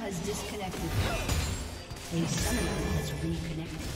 Has disconnected. A summoner has reconnected.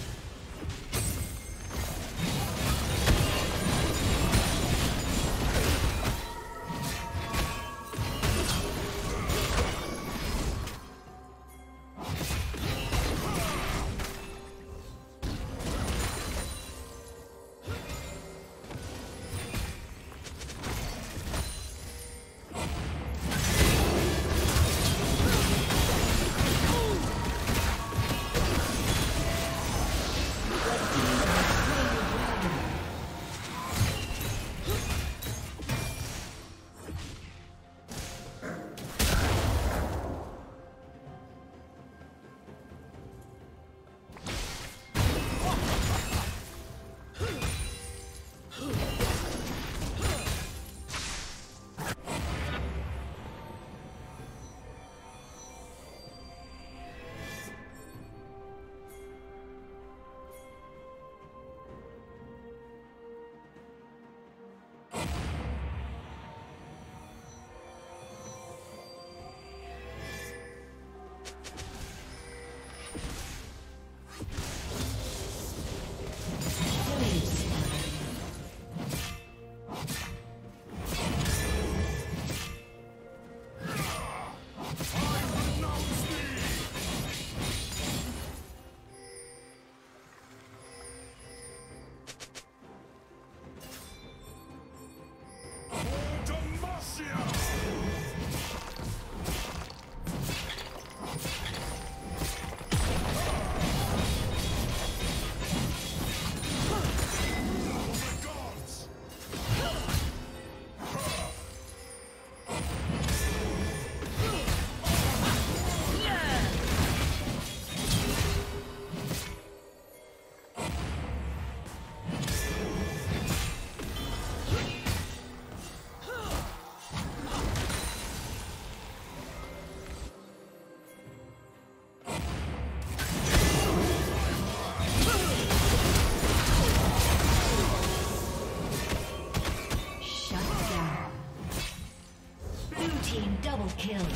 Double kill.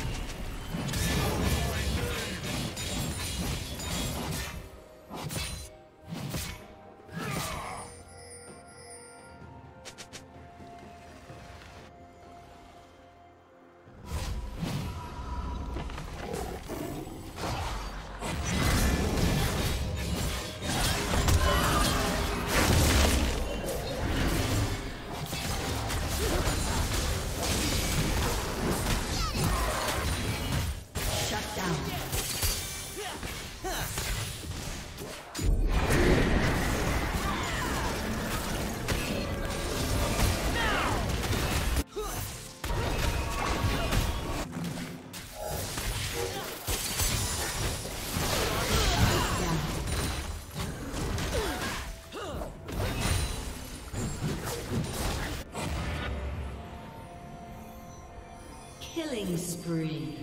Killing spree.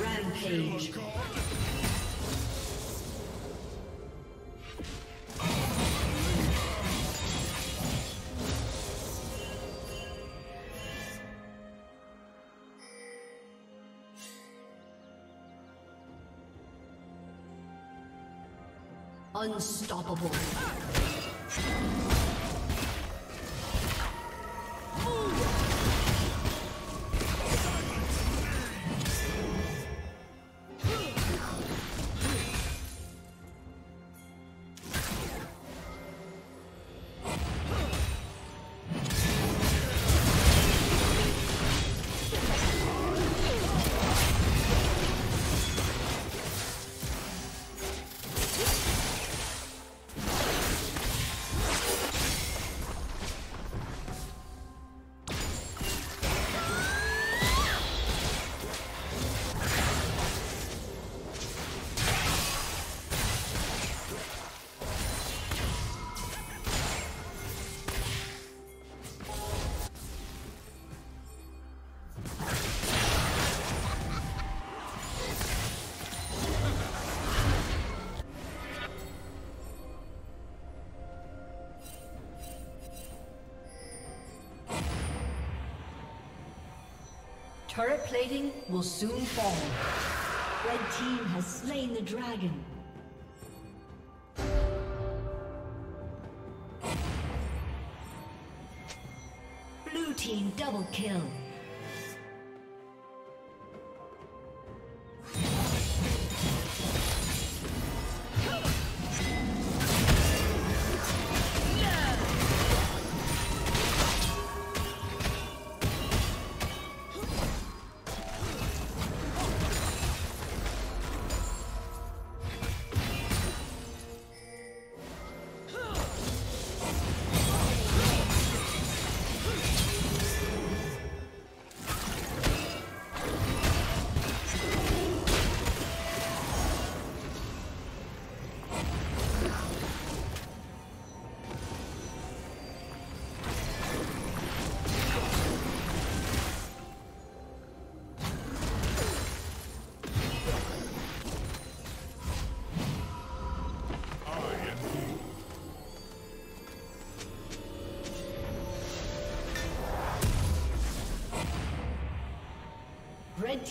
Rampage. Unstoppable. Turret plating will soon fall. Red team has slain the dragon. Blue team double kill. Red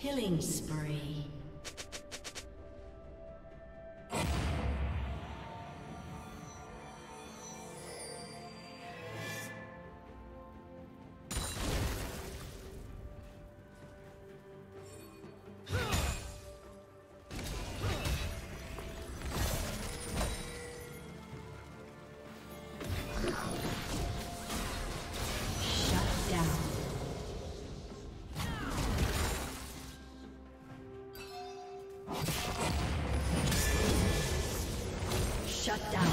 Killing spree. Shut down.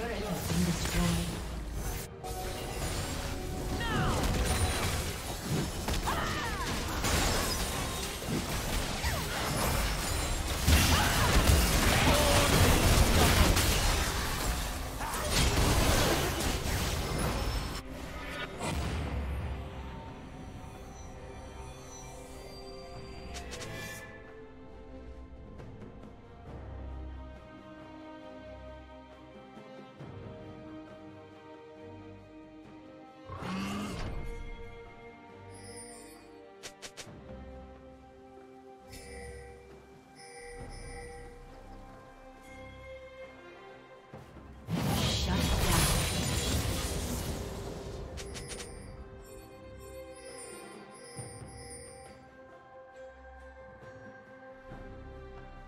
turret has been destroyed.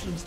Team's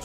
Red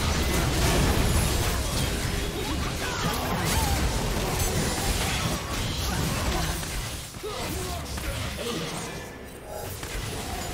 destroyed. Shut down. Ace.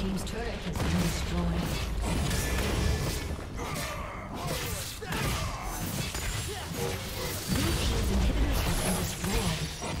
team's turret has been destroyed. Blue team's inhibitors have been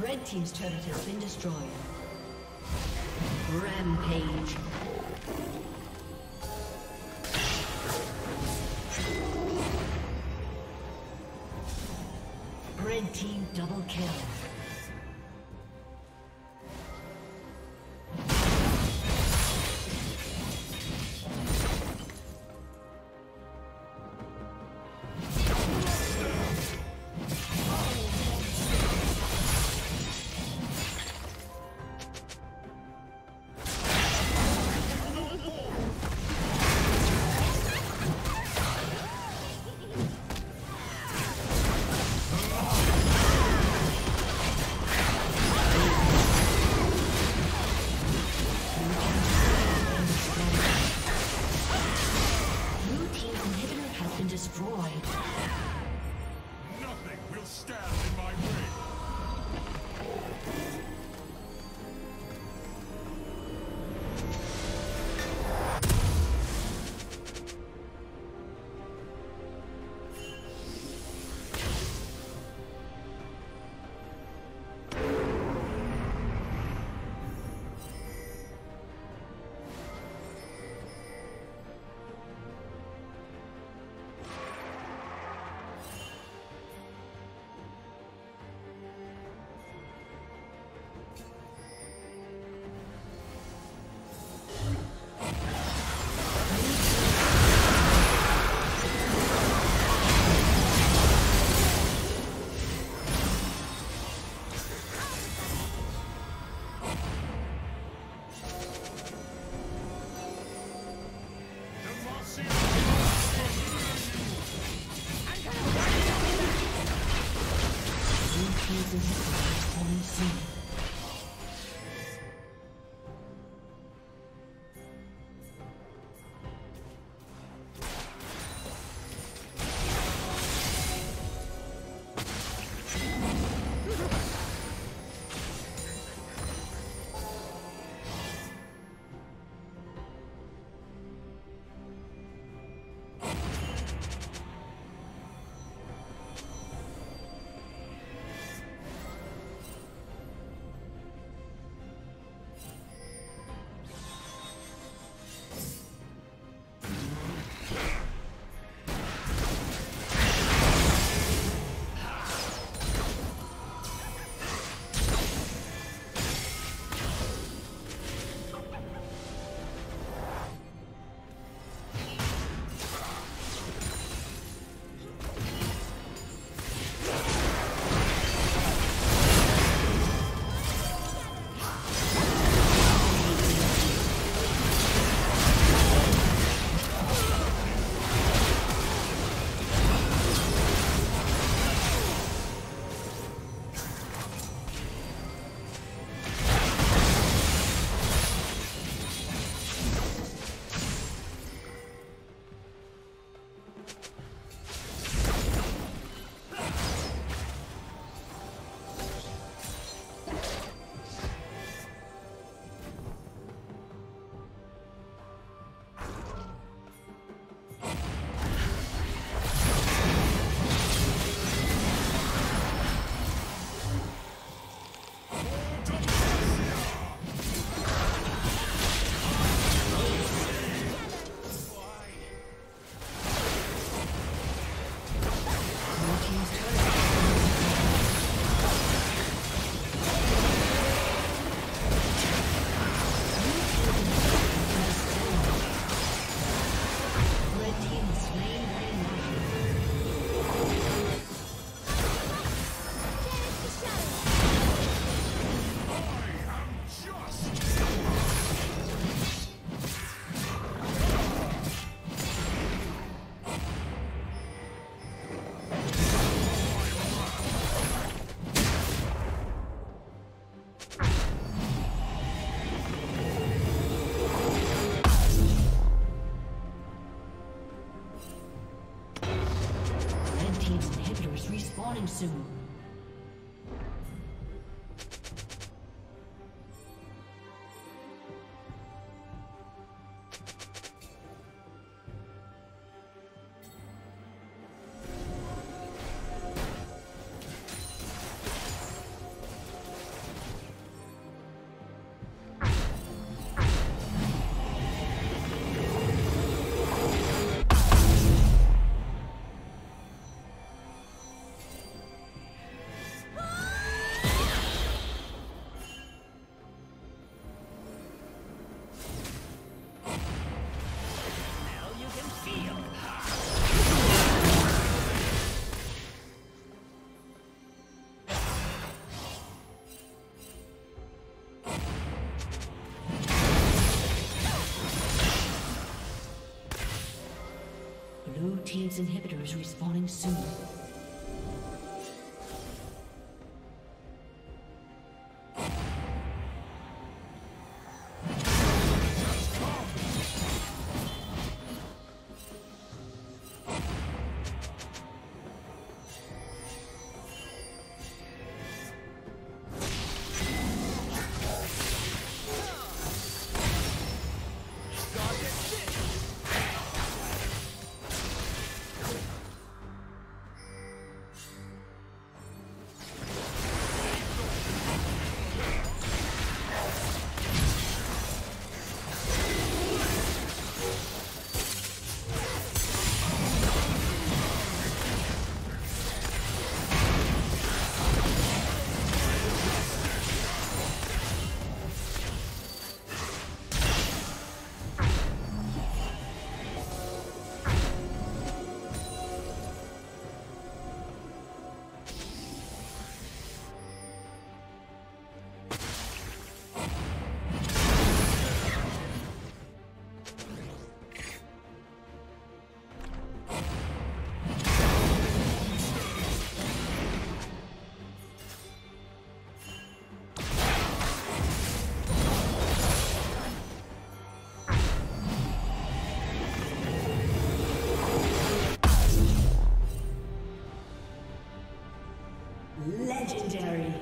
Red team's turret has been destroyed. Rampage. Red team double kill. team's inhibitor is respawning soon. Legendary.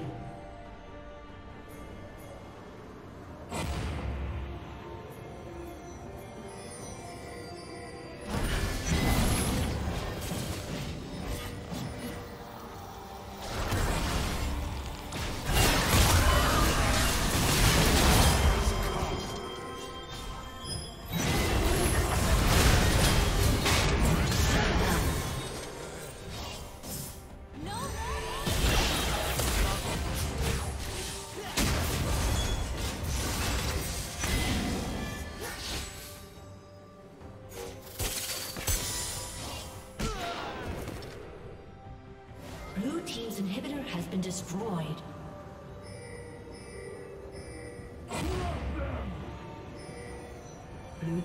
Been destroyed. Blue team's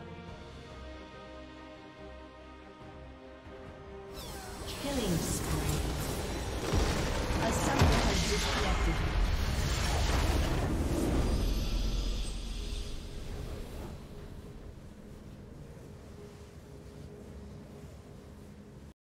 Killing spree. A summoner has disconnected.